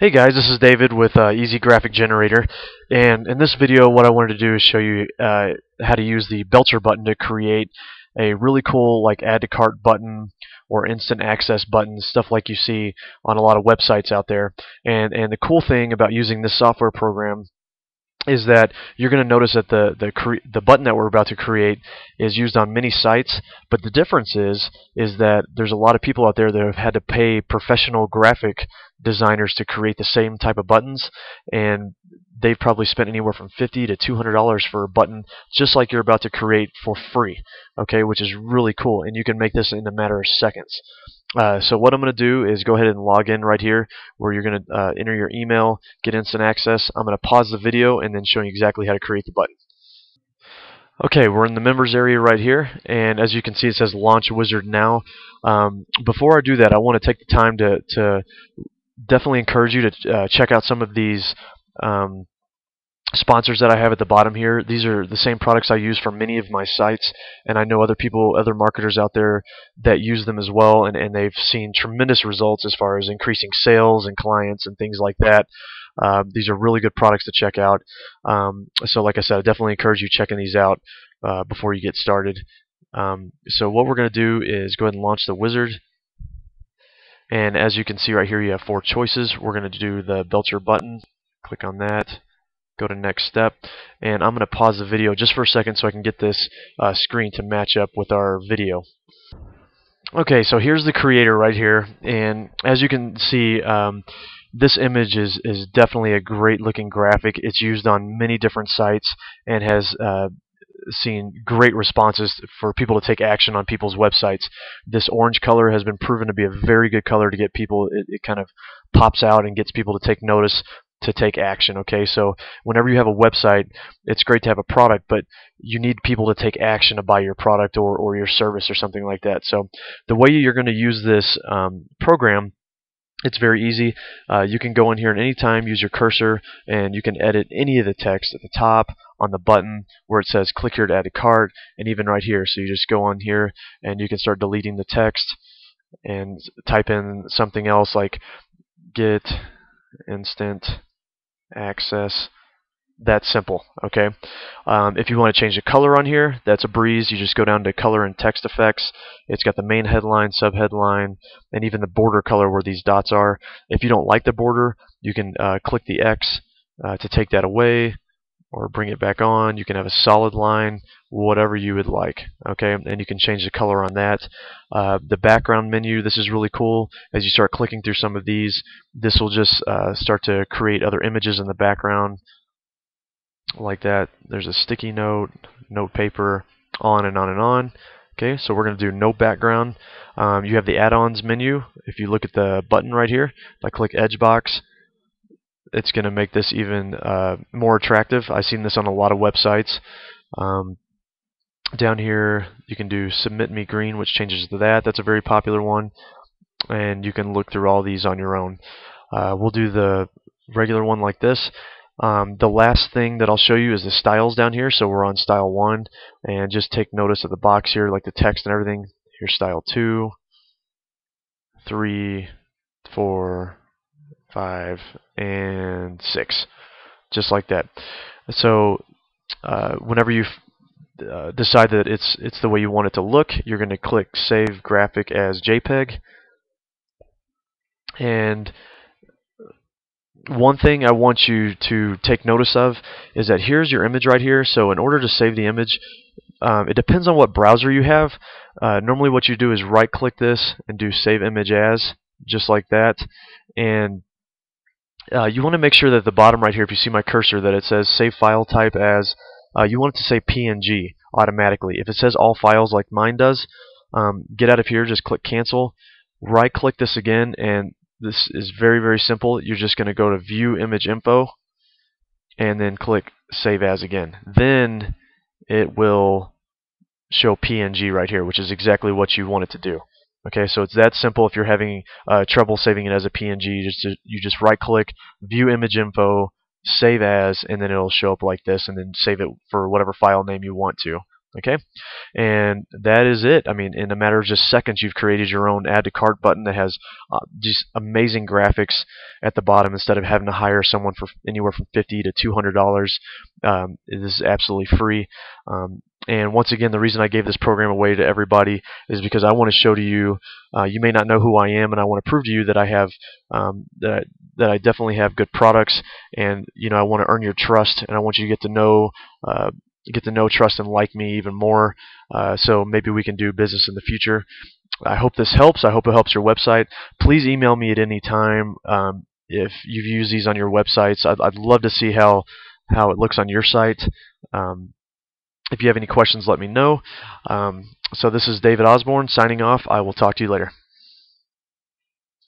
Hey guys, this is David with Easy Graphic Generator, and in this video what I wanted to do is show you how to use the Belcher button to create a really cool like add to cart button or instant access buttons, stuff like you see on a lot of websites out there. And the cool thing about using this software program is that you're going to notice that the button that we're about to create is used on many sites, but the difference is that there's a lot of people out there that have had to pay professional graphic designers to create the same type of buttons, and they've probably spent anywhere from $50 to $200 for a button just like you're about to create for free, okay, which is really cool, and you can make this in a matter of seconds. So what I'm going to do is go ahead and log in right here where you're going to enter your email, get instant access. I'm going to pause the video and then show you exactly how to create the button. Okay, we're in the members area right here, and as you can see it says launch wizard now. Before I do that, I want to take the time to definitely encourage you to check out some of these sponsors that I have at the bottom here. These are the same products I use for many of my sites, and I know other people, other marketers out there that use them as well, and they've seen tremendous results as far as increasing sales and clients and things like that. These are really good products to check out. So like I said, I definitely encourage you checking these out before you get started. So what we're going to do is go ahead and launch the wizard. And as you can see right here, you have four choices. We're going to do the Belcher button. Click on that. Go to next step, and I'm going to pause the video just for a second so I can get this screen to match up with our video. Okay, so here's the creator right here, and as you can see, this image is definitely a great looking graphic. It's used on many different sites and has seen great responses for people to take action on people's websites. This orange color has been proven to be a very good color to get people. It kind of pops out and gets people to take notice, to take action. Okay, so whenever you have a website, it's great to have a product, but you need people to take action to buy your product or your service or something like that. So the way you're going to use this program, it's very easy. You can go in here at any time, use your cursor, and you can edit any of the text at the top, on the button where it says click here to add a cart, and even right here. So you just go on here and you can start deleting the text and type in something else like get instant access. That simple, okay? If you want to change the color on here, that's a breeze. You just go down to color and text effects. It's got the main headline, subheadline, and even the border color where these dots are. If you don't like the border, you can click the X to take that away or bring it back on. You can have a solid line, whatever you would like, okay? And you can change the color on that. The background menu, this is really cool. As you start clicking through some of these, this will just start to create other images in the background like that. There's a sticky note, note paper, on and on and on. Okay, so we're going to do no background. You have the add-ons menu. If you look at the button right here, if I click EdgeBox, it's going to make this even more attractive. I've seen this on a lot of websites. Down here you can do Submit Me Green, which changes to that. That's a very popular one, and you can look through all these on your own. We'll do the regular one like this. The last thing that I'll show you is the styles down here. So we're on style 1, and just take notice of the box here, like the text and everything. Here's style 2, 3, 4, 5, and 6, just like that. So whenever you decide that it's the way you want it to look, you're going to click Save Graphic as JPEG. And one thing I want you to take notice of is that here's your image right here. So in order to save the image, it depends on what browser you have. Normally what you do is right click this and do Save Image As, just like that. And you want to make sure that at the bottom right here, if you see my cursor, that it says Save File Type As. You want it to say PNG automatically. If it says All Files like mine does, get out of here, just click Cancel, right click this again, and this is very, very simple. You're just going to go to View Image Info and then click Save As again. Then it will show PNG right here, which is exactly what you want it to do. Okay, so it's that simple. If you're having trouble saving it as a PNG, you just right click, View Image Info, Save As, and then it'll show up like this, and then save it for whatever file name you want to. Okay, and that is it. I mean, in a matter of just seconds, you've created your own add to cart button that has just amazing graphics at the bottom instead of having to hire someone for anywhere from $50 to $200. This is absolutely free. And once again, the reason I gave this program away to everybody is because I want to show to you, you may not know who I am, and I want to prove to you that I have that I definitely have good products, and you know, I want to earn your trust, and I want you to get to know, trust, and like me even more, so maybe we can do business in the future. I hope this helps. I hope it helps your website. Please email me at any time if you've used these on your websites. I'd love to see how it looks on your site. If you have any questions, let me know. So this is David Osborne signing off. I will talk to you later.